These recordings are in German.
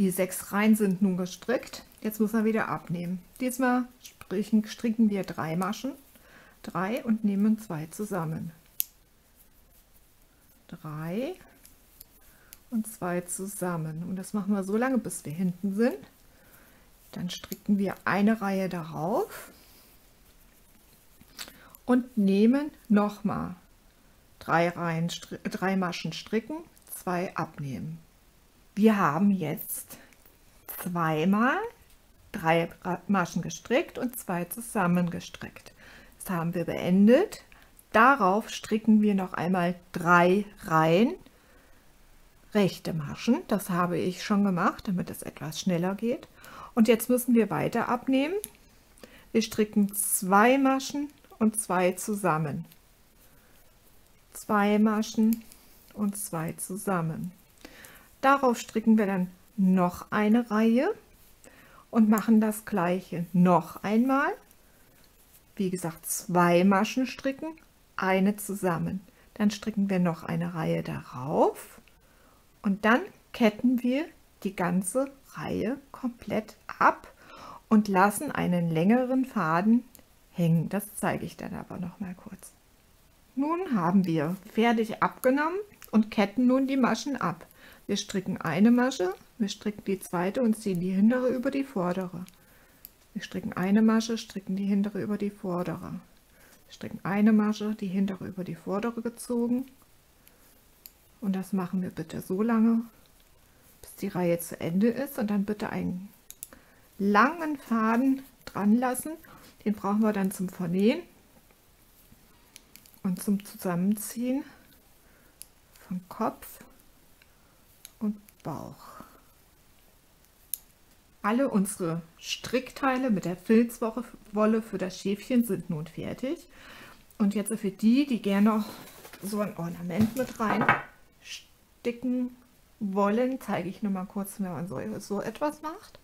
Die 6 Reihen sind nun gestrickt. Jetzt muss man wieder abnehmen. Diesmal stricken wir 3 Maschen, 3 und nehmen 2 zusammen. 3 und 2 zusammen. Und das machen wir so lange, bis wir hinten sind. Dann stricken wir eine Reihe darauf und nehmen nochmal 3 Maschen stricken, 2 abnehmen. Wir haben jetzt zweimal 3 Maschen gestrickt und 2 zusammengestrickt. Das haben wir beendet. Darauf stricken wir noch einmal 3 Reihen rechte Maschen. Das habe ich schon gemacht, damit es etwas schneller geht. Und jetzt müssen wir weiter abnehmen. Wir stricken 2 Maschen und 2 zusammen. 2 Maschen und 2 zusammen. Darauf stricken wir dann noch eine Reihe und machen das Gleiche noch einmal. Wie gesagt, 2 Maschen stricken, 1 zusammen. Dann stricken wir noch eine Reihe darauf und dann ketten wir die ganze Reihe komplett ab und lassen einen längeren Faden hängen. Das zeige ich dann aber noch mal kurz. Nun haben wir fertig abgenommen und ketten nun die Maschen ab. Wir stricken eine Masche, wir stricken die zweite und ziehen die hintere über die vordere. Wir stricken eine Masche, stricken die hintere über die vordere. Wir stricken eine Masche, die hintere über die vordere gezogen. Und das machen wir bitte so lange, bis die Reihe zu Ende ist. Und dann bitte einen langen Faden dran lassen. Den brauchen wir dann zum Vernähen und zum Zusammenziehen vom Kopf und Bauch. Alle unsere Strickteile mit der Filzwolle für das Schäfchen sind nun fertig. Und jetzt für die, die gerne noch so ein Ornament mit rein sticken wollen, zeige ich noch mal kurz, wie man so etwas macht.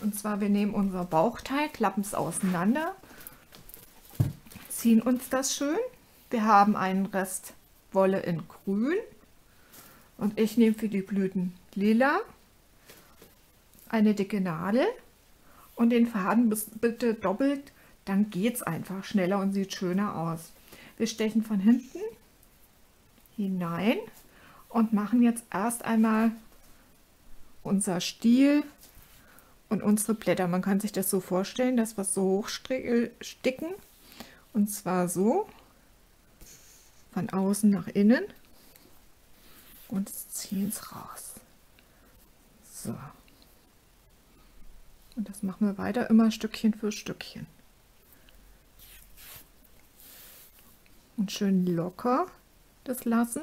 Und zwar, wir nehmen unser Bauchteil, klappen es auseinander, ziehen uns das schön. Wir haben einen Rest Wolle in grün und ich nehme für die Blüten lila eine dicke Nadel und den Faden bitte doppelt, dann geht es einfach schneller und sieht schöner aus. Wir stechen von hinten hinein und machen jetzt erst einmal unser Stiel und unsere Blätter. Man kann sich das so vorstellen, dass wir es so hoch sticken und zwar so. Von außen nach innen und ziehen es raus. So. Und das machen wir weiter, immer Stückchen für Stückchen. Und schön locker das lassen.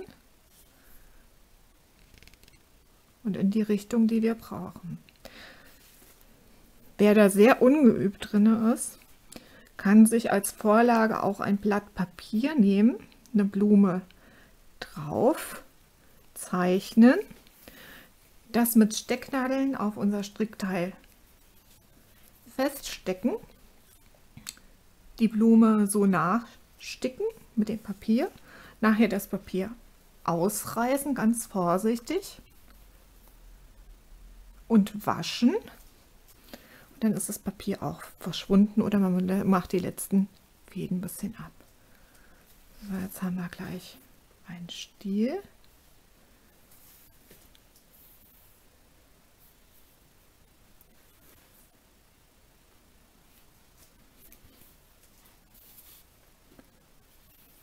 Und in die Richtung, die wir brauchen. Wer da sehr ungeübt drin ist, kann sich als Vorlage auch ein Blatt Papier nehmen. Eine Blume drauf zeichnen, das mit Stecknadeln auf unser Strickteil feststecken, die Blume so nachsticken mit dem Papier, nachher das Papier ausreißen, ganz vorsichtig und waschen. Und dann ist das Papier auch verschwunden oder man macht die letzten Fäden ein bisschen ab. So, jetzt haben wir gleich einen Stiel.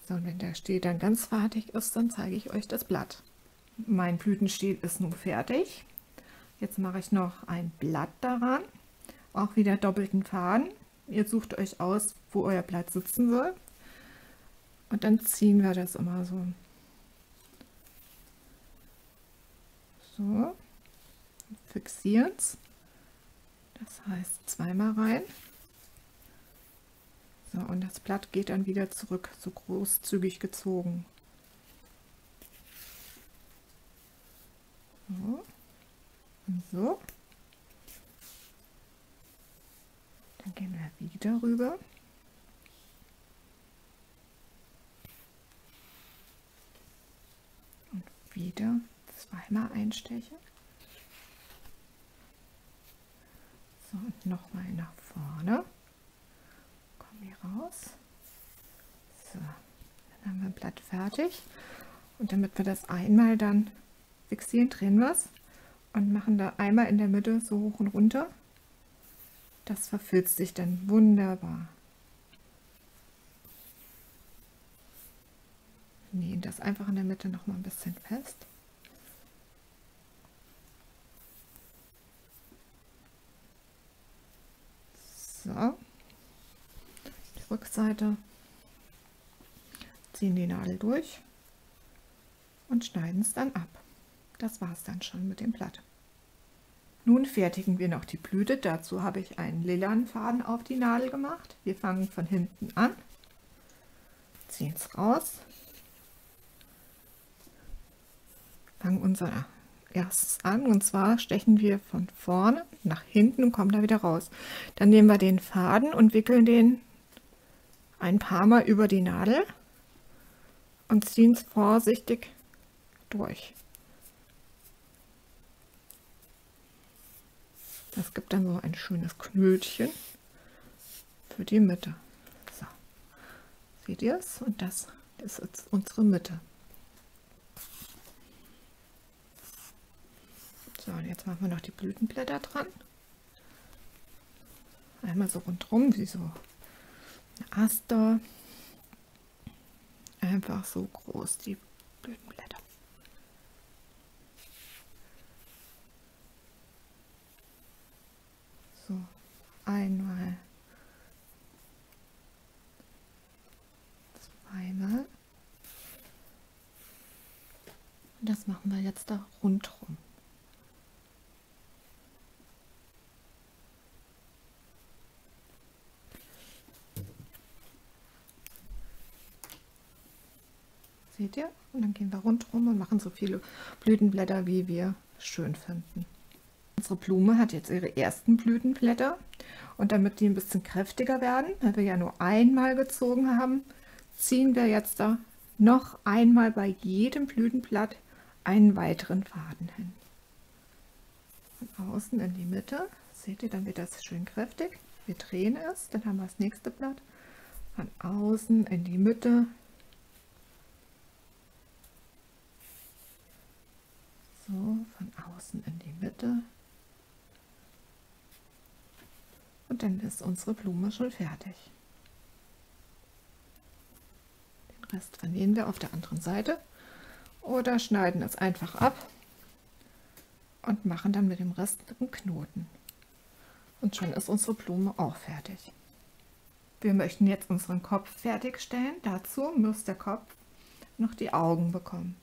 So, und wenn der Stiel dann ganz fertig ist, dann zeige ich euch das Blatt. Mein Blütenstiel ist nun fertig. Jetzt mache ich noch ein Blatt daran. Auch wieder doppelten Faden. Ihr sucht euch aus, wo euer Blatt sitzen soll. Und dann ziehen wir das immer so. So, fixieren es. Das heißt, zweimal rein. So, und das Blatt geht dann wieder zurück, so großzügig gezogen. So. Und so. Dann gehen wir wieder rüber. wieder zweimal einsteche. So, und nochmal nach vorne. Kommen hier raus. So, dann haben wir ein Blatt fertig. Und damit wir das einmal dann fixieren, drehen wir es und machen da einmal in der Mitte so hoch und runter. Das verfilzt sich dann wunderbar. Nähen das einfach in der Mitte noch mal ein bisschen fest. So, die Rückseite, ziehen die Nadel durch und schneiden es dann ab. Das war es dann schon mit dem Blatt. Nun fertigen wir noch die Blüte. Dazu habe ich einen lilanen Faden auf die Nadel gemacht. Wir fangen von hinten an, ziehen es raus, fangen unser erstes an, und zwar stechen wir von vorne nach hinten und kommen da wieder raus. Dann nehmen wir den Faden und wickeln den ein paar Mal über die Nadel und ziehen es vorsichtig durch. Das gibt dann so ein schönes Knötchen für die Mitte. So, seht ihr es? Und das ist jetzt unsere Mitte. So, und jetzt machen wir noch die Blütenblätter dran. Einmal so rundherum, wie so eine Aster. Einfach so groß, die Blütenblätter. So, einmal, zweimal. Und das machen wir jetzt da rundherum. Seht ihr? Und dann gehen wir rundherum und machen so viele Blütenblätter, wie wir schön finden. Unsere Blume hat jetzt ihre ersten Blütenblätter, und damit die ein bisschen kräftiger werden, weil wir ja nur einmal gezogen haben, ziehen wir jetzt da noch einmal bei jedem Blütenblatt einen weiteren Faden hin. Von außen in die Mitte, seht ihr, dann wird das schön kräftig. Wir drehen es, dann haben wir das nächste Blatt. Von außen in die Mitte. So, von außen in die Mitte. Und dann ist unsere Blume schon fertig. Den Rest vernähen wir auf der anderen Seite oder schneiden es einfach ab und machen dann mit dem Rest einen Knoten. Und schon ist unsere Blume auch fertig. Wir möchten jetzt unseren Kopf fertigstellen. Dazu muss der Kopf noch die Augen bekommen.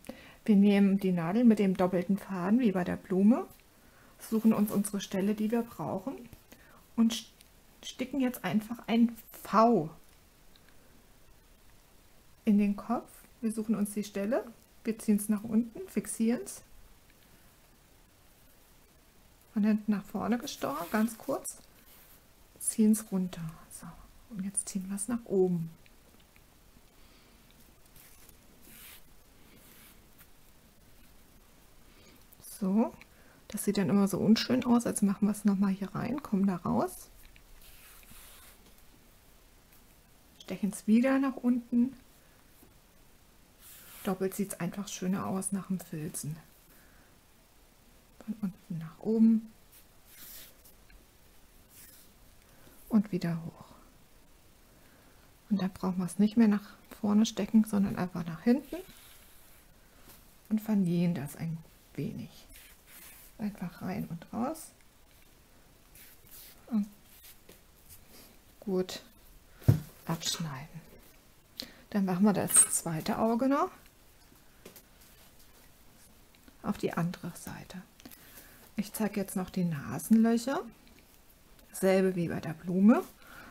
Wir nehmen die Nadel mit dem doppelten Faden wie bei der Blume, suchen uns unsere Stelle, die wir brauchen, und sticken jetzt einfach ein V in den Kopf. Wir suchen uns die Stelle, wir ziehen es nach unten, fixieren es, von hinten nach vorne gestochen, ganz kurz, ziehen es runter. So, und jetzt ziehen wir es nach oben. So, das sieht dann immer so unschön aus, also machen wir es nochmal hier rein, kommen da raus, stechen es wieder nach unten, doppelt sieht es einfach schöner aus nach dem Filzen. Von unten nach oben und wieder hoch. Und dann brauchen wir es nicht mehr nach vorne stecken, sondern einfach nach hinten und vernähen das ein wenig. Einfach rein und raus. Und gut abschneiden. Dann machen wir das zweite Auge noch auf die andere Seite. Ich zeige jetzt noch die Nasenlöcher. Dasselbe wie bei der Blume.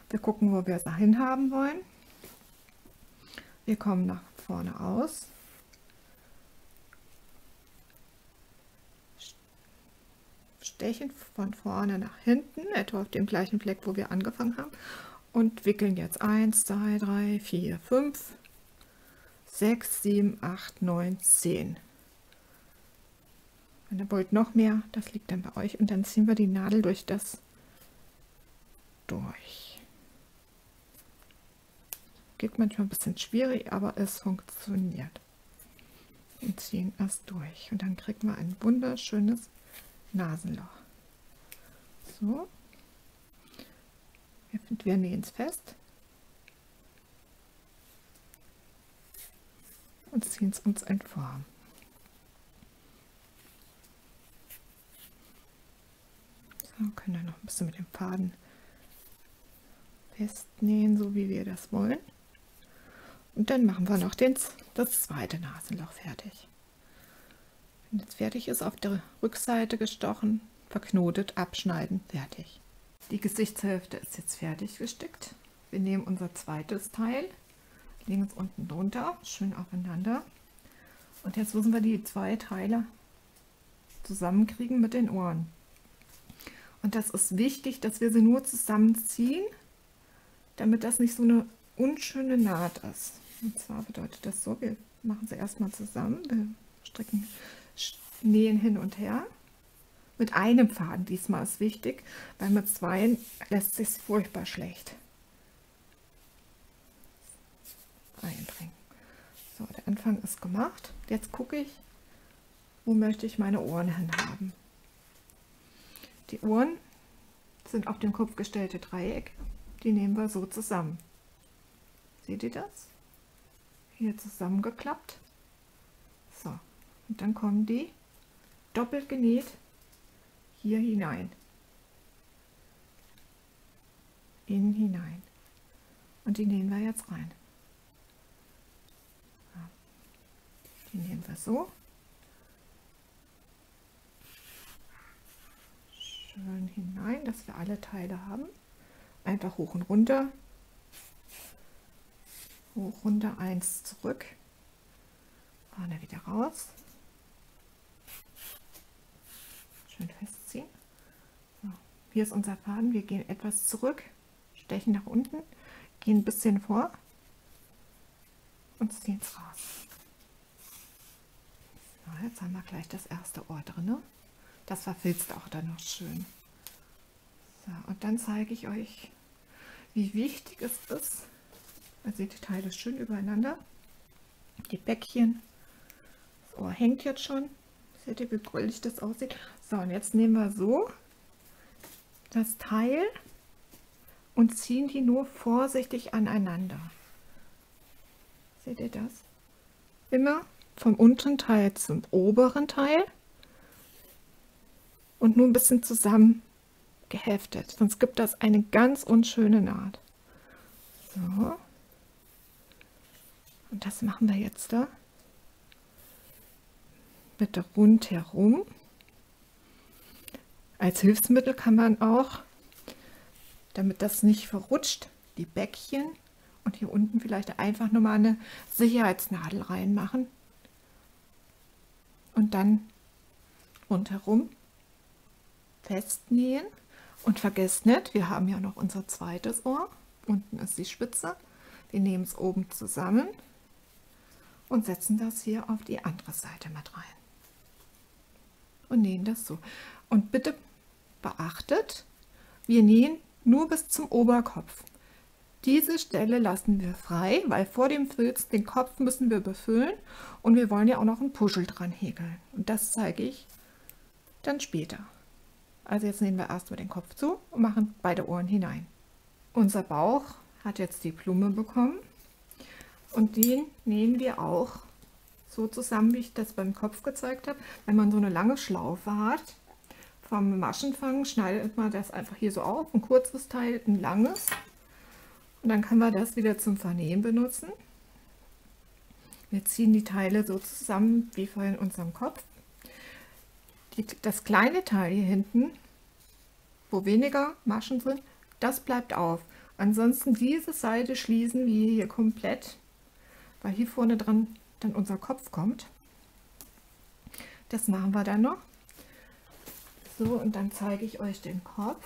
Wir gucken, wo wir es dahin haben wollen. Wir kommen nach vorne aus. Stechen von vorne nach hinten, etwa auf dem gleichen Fleck, wo wir angefangen haben, und wickeln jetzt 1, 2, 3, 4, 5, 6, 7, 8, 9, 10. Wenn ihr wollt noch mehr, das liegt dann bei euch. Und dann ziehen wir die Nadel durch das durch. Geht manchmal ein bisschen schwierig, aber es funktioniert. Und ziehen erst durch. Und dann kriegen wir ein wunderschönes Nasenloch. So. Wir nähen es fest. Und ziehen es uns in Form. So, können wir noch ein bisschen mit dem Faden festnähen, so wie wir das wollen. Und dann machen wir noch das zweite Nasenloch fertig. Wenn das fertig ist, auf der Rückseite gestochen, verknotet, abschneiden, fertig. Die Gesichtshälfte ist jetzt fertig gestickt. Wir nehmen unser zweites Teil, legen es unten drunter, schön aufeinander. Und jetzt müssen wir die zwei Teile zusammenkriegen mit den Ohren. Und das ist wichtig, dass wir sie nur zusammenziehen, damit das nicht so eine unschöne Naht ist. Und zwar bedeutet das so, wir machen sie erstmal zusammen, wir stricken, nähen hin und her. Mit einem Faden diesmal ist wichtig, weil mit zweien lässt sich furchtbar schlecht einbringen. So, der Anfang ist gemacht. Jetzt gucke ich, wo möchte ich meine Ohren hin haben. Die Ohren sind auf den Kopf gestellte Dreieck, die nehmen wir so zusammen. Seht ihr das? Hier zusammengeklappt. So, und dann kommen die doppelt genäht hier hinein. Innen hinein. Und die nähen wir jetzt rein. Die nehmen wir so. Schön hinein, dass wir alle Teile haben. Einfach hoch und runter. Hoch, runter, eins zurück. Vorne wieder raus. Schön festziehen. So, hier ist unser Faden. Wir gehen etwas zurück, stechen nach unten, gehen ein bisschen vor und ziehen es raus. So, jetzt haben wir gleich das erste Ohr drin. Das verfilzt auch dann noch schön. So, und dann zeige ich euch, wie wichtig es ist. Man sieht die Teile schön übereinander. Die Bäckchen. Das Ohr hängt jetzt schon. Seht ihr, wie goldig das aussieht? So, und jetzt nehmen wir so das Teil und ziehen die nur vorsichtig aneinander. Seht ihr das? Immer vom unteren Teil zum oberen Teil. Und nur ein bisschen zusammen geheftet, sonst gibt das eine ganz unschöne Naht. So. Und das machen wir jetzt da. Bitte rundherum. Als Hilfsmittel kann man auch, damit das nicht verrutscht, die Bäckchen und hier unten vielleicht einfach nochmal eine Sicherheitsnadel reinmachen. Und dann rundherum festnähen. Und vergesst nicht, wir haben ja noch unser zweites Ohr. Unten ist die Spitze. Wir nehmen es oben zusammen und setzen das hier auf die andere Seite mit rein. Und nähen das so. Und bitte beachtet, wir nähen nur bis zum Oberkopf. Diese Stelle lassen wir frei, weil vor dem Filz den Kopf müssen wir befüllen und wir wollen ja auch noch einen Puschel dran häkeln. Und das zeige ich dann später. Also jetzt nähen wir erstmal den Kopf zu und machen beide Ohren hinein. Unser Bauch hat jetzt die Blume bekommen und den nähen wir auch so zusammen, wie ich das beim Kopf gezeigt habe. Wenn man so eine lange Schlaufe hat, vom Maschenfang schneidet man das einfach hier so auf, ein kurzes Teil, ein langes. Und dann kann man das wieder zum Vernähen benutzen. Wir ziehen die Teile so zusammen wie vorhin in unserem Kopf. Das kleine Teil hier hinten, wo weniger Maschen sind, das bleibt auf. Ansonsten diese Seite schließen wir hier komplett, weil hier vorne dran dann unser Kopf kommt. Das machen wir dann noch. So, und dann zeige ich euch den Kopf.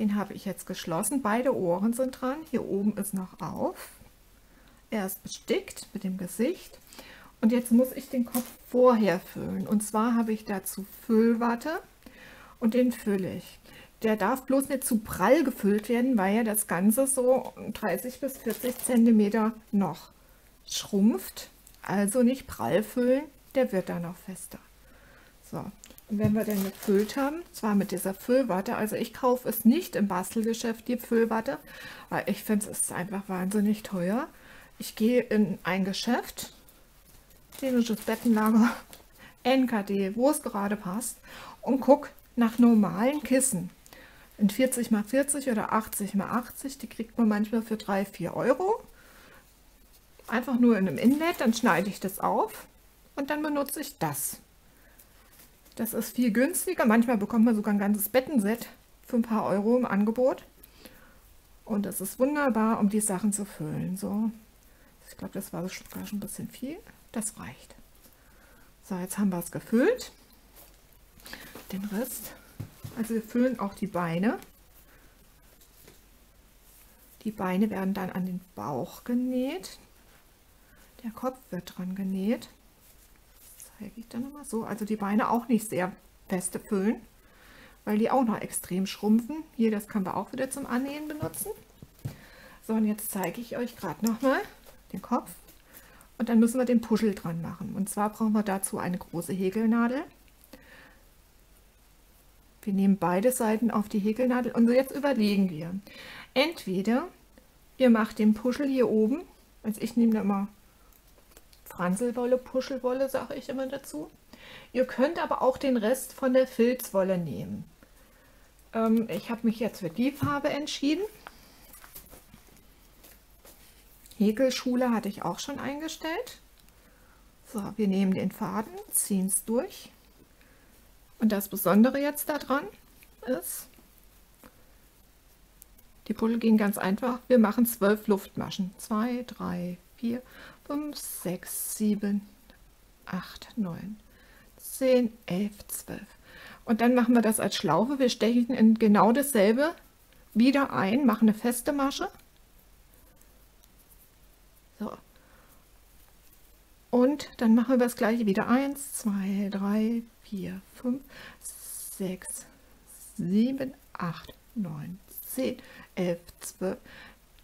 Den habe ich jetzt geschlossen. Beide Ohren sind dran. Hier oben ist noch auf. Er ist bestickt mit dem Gesicht. Und jetzt muss ich den Kopf vorher füllen. Und zwar habe ich dazu Füllwatte und den fülle ich. Der darf bloß nicht zu prall gefüllt werden, weil ja das Ganze so 30 bis 40 cm noch schrumpft. Also nicht prall füllen, der wird dann noch fester. So, und wenn wir dann gefüllt haben, zwar mit dieser Füllwatte, also ich kaufe es nicht im Bastelgeschäft, die Füllwatte, weil ich finde, es ist einfach wahnsinnig teuer. Ich gehe in ein Geschäft, dänisches Bettenlager, NKD, wo es gerade passt, und gucke nach normalen Kissen. In 40 x 40 oder 80 x 80, die kriegt man manchmal für 3–4 Euro. Einfach nur in einem Inlet, dann schneide ich das auf und dann benutze ich das. Das ist viel günstiger. Manchmal bekommt man sogar ein ganzes Bettenset für ein paar Euro im Angebot. Und das ist wunderbar, um die Sachen zu füllen. So, ich glaube, das war sogar schon ein bisschen viel. Das reicht. So, jetzt haben wir es gefüllt. Den Rest. Also wir füllen auch die Beine. Die Beine werden dann an den Bauch genäht. Der Kopf wird dran genäht. Zeige ich dann nochmal so. Also die Beine auch nicht sehr feste füllen, weil die auch noch extrem schrumpfen. Hier, das können wir auch wieder zum Annähen benutzen. So, und jetzt zeige ich euch gerade nochmal den Kopf. Und dann müssen wir den Puschel dran machen. Und zwar brauchen wir dazu eine große Häkelnadel. Wir nehmen beide Seiten auf die Häkelnadel und jetzt überlegen wir. Entweder ihr macht den Puschel hier oben, also ich nehme da immer Franselwolle, Puschelwolle sage ich immer dazu. Ihr könnt aber auch den Rest von der Filzwolle nehmen. Ich habe mich jetzt für die Farbe entschieden. Häkelschule hatte ich auch schon eingestellt. So, wir nehmen den Faden, ziehen es durch. Und das Besondere jetzt daran ist, die Puschel gehen ganz einfach. Wir machen 12 Luftmaschen. 2, 3, 4, 5, 6, 7, 8, 9, 10, 11, 12. Und dann machen wir das als Schlaufe. Wir stechen in genau dasselbe wieder ein, machen eine feste Masche. So. Und dann machen wir das gleiche wieder. 1, 2, 3, 4, 5, 6, 7, 8, 9, 10, 11, 12,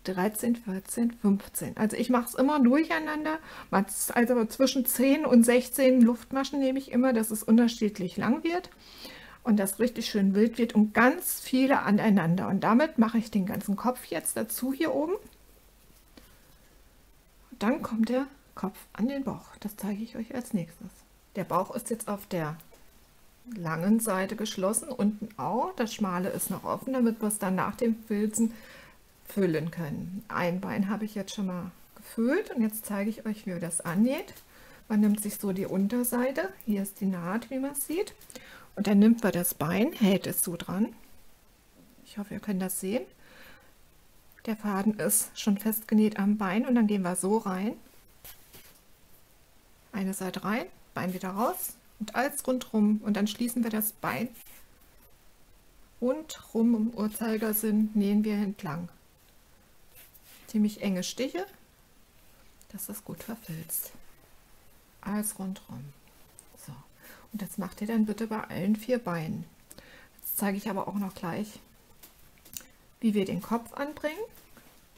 13, 14, 15. Also ich mache es immer durcheinander. Also zwischen 10 und 16 Luftmaschen nehme ich immer, dass es unterschiedlich lang wird und das richtig schön wild wird und ganz viele aneinander. Und damit mache ich den ganzen Kopf jetzt dazu hier oben. Und dann kommt der Kopf an den Bauch. Das zeige ich euch als nächstes. Der Bauch ist jetzt auf der langen Seite geschlossen, unten auch. Das schmale ist noch offen, damit wir es dann nach dem Filzen füllen können. Ein Bein habe ich jetzt schon mal gefüllt und jetzt zeige ich euch, wie ihr das annäht. Man nimmt sich so die Unterseite, hier ist die Naht, wie man sieht, und dann nimmt man das Bein, hält es so dran. Ich hoffe, ihr könnt das sehen. Der Faden ist schon festgenäht am Bein und dann gehen wir so rein. Eine Seite rein, Bein wieder raus und alles rundrum und dann schließen wir das Bein rundrum im Uhrzeigersinn, nähen wir entlang. Ziemlich enge Stiche, dass das gut verfilzt. Alles rundrum. So, und das macht ihr dann bitte bei allen 4 Beinen. Jetzt zeige ich aber auch noch gleich, wie wir den Kopf anbringen.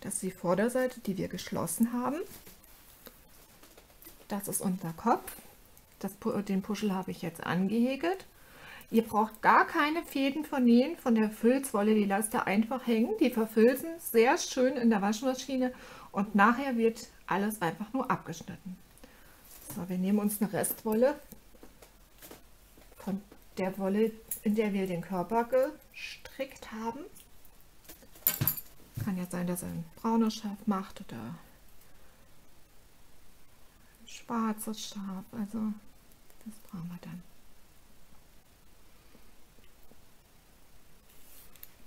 Das ist die Vorderseite, die wir geschlossen haben. Das ist unser Kopf. Den Puschel habe ich jetzt angehäkelt. Ihr braucht gar keine Fäden vernähen von der Filzwolle, die lasst ihr einfach hängen. Die verfilzen sehr schön in der Waschmaschine und nachher wird alles einfach nur abgeschnitten. So, wir nehmen uns eine Restwolle von der Wolle, in der wir den Körper gestrickt haben. Kann ja sein, dass ihr ein braunes Schaf macht oder schwarzes Schaf, also das brauchen wir dann.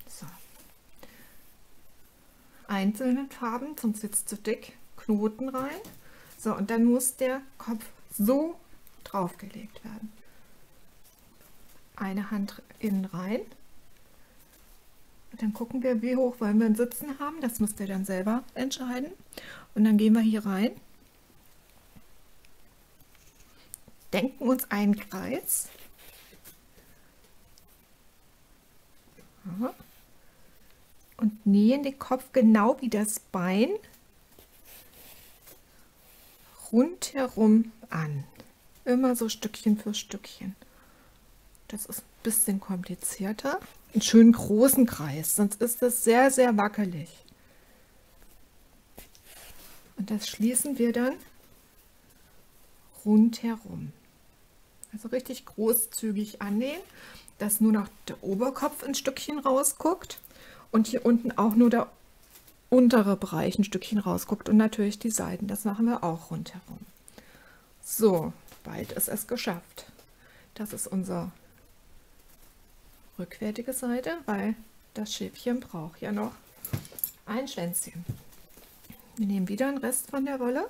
So. Einzelne Farben, sonst wird es zu dick, Knoten rein. So, und dann muss der Kopf so draufgelegt werden. Eine Hand innen rein. Und dann gucken wir, wie hoch wollen wir ein Sitzen haben, das müsst ihr dann selber entscheiden. Und dann gehen wir hier rein. denken uns einen Kreis. Ja. Und nähen den Kopf genau wie das Bein rundherum an. Immer so Stückchen für Stückchen. Das ist ein bisschen komplizierter. Einen schönen großen Kreis, sonst ist das sehr, sehr wackelig. Und das schließen wir dann rundherum. Also richtig großzügig annähen, dass nur noch der Oberkopf ein Stückchen rausguckt und hier unten auch nur der untere Bereich ein Stückchen rausguckt und natürlich die Seiten. Das machen wir auch rundherum. So, bald ist es geschafft. Das ist unsere rückwärtige Seite, weil das Schäfchen braucht ja noch ein Schwänzchen. Wir nehmen wieder den Rest von der Wolle,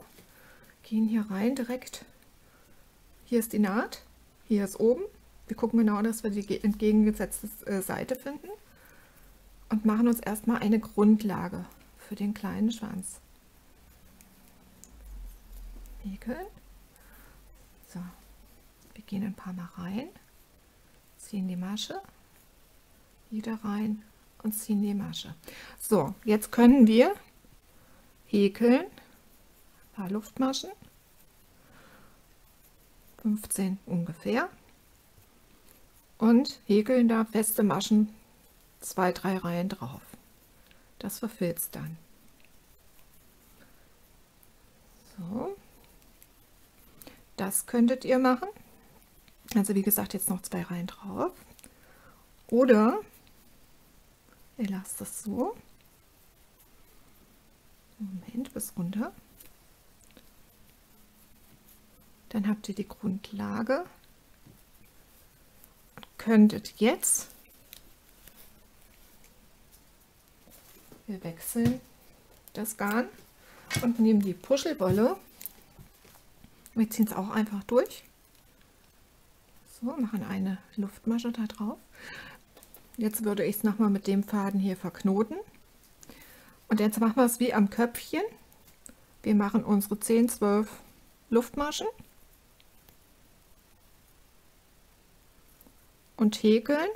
gehen hier rein direkt. Hier ist die Naht, hier ist oben. Wir gucken genau, dass wir die entgegengesetzte Seite finden und machen uns erstmal eine Grundlage für den kleinen Schwanz. Häkeln. So, wir gehen ein paar Mal rein, ziehen die Masche, wieder rein und ziehen die Masche. So, jetzt können wir häkeln, ein paar Luftmaschen, 15 ungefähr, und häkeln da feste Maschen 2-3 Reihen drauf. Das verfilzt dann. So, das könntet ihr machen. Also wie gesagt, jetzt noch 2 Reihen drauf. Oder ihr lasst das so. Moment, bis runter. Dann habt ihr die Grundlage. Könntet jetzt, wir wechseln das Garn und nehmen die Puschelwolle, wir ziehen es auch einfach durch, so, machen eine Luftmasche da drauf. Jetzt würde ich es nochmal mit dem Faden hier verknoten und jetzt machen wir es wie am Köpfchen. Wir machen unsere 10-12 Luftmaschen und häkeln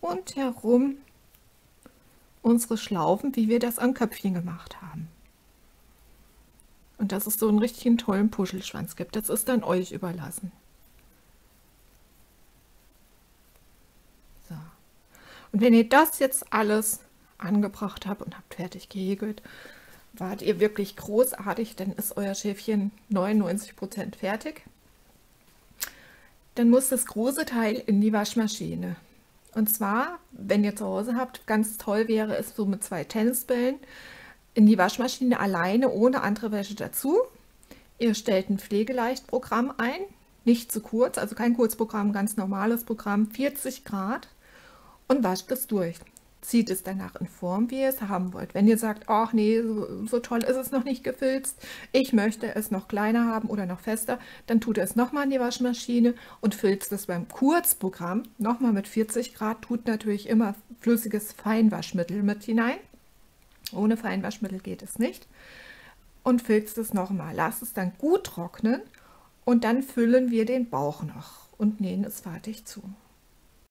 und herum unsere Schlaufen, wie wir das am Köpfchen gemacht haben. Und dass es so einen richtigen tollen Puschelschwanz gibt, das ist dann euch überlassen. So. Und wenn ihr das jetzt alles angebracht habt und habt fertig gehäkelt, wart ihr wirklich großartig, denn ist euer Schäfchen 99% fertig. Dann muss das große Teil in die Waschmaschine. Und zwar, wenn ihr zu Hause habt, ganz toll wäre es so mit 2 Tennisbällen in die Waschmaschine alleine, ohne andere Wäsche dazu. Ihr stellt ein Pflegeleichtprogramm ein, nicht zu kurz, also kein Kurzprogramm, ganz normales Programm, 40 Grad und wascht es durch. Zieht es danach in Form, wie ihr es haben wollt. Wenn ihr sagt, ach nee, so toll ist es noch nicht gefilzt, ich möchte es noch kleiner haben oder noch fester, dann tut ihr es nochmal in die Waschmaschine und filzt es beim Kurzprogramm nochmal mit 40 Grad, tut natürlich immer flüssiges Feinwaschmittel mit hinein. Ohne Feinwaschmittel geht es nicht. Und filzt es nochmal. Lasst es dann gut trocknen und dann füllen wir den Bauch noch und nähen es fertig zu.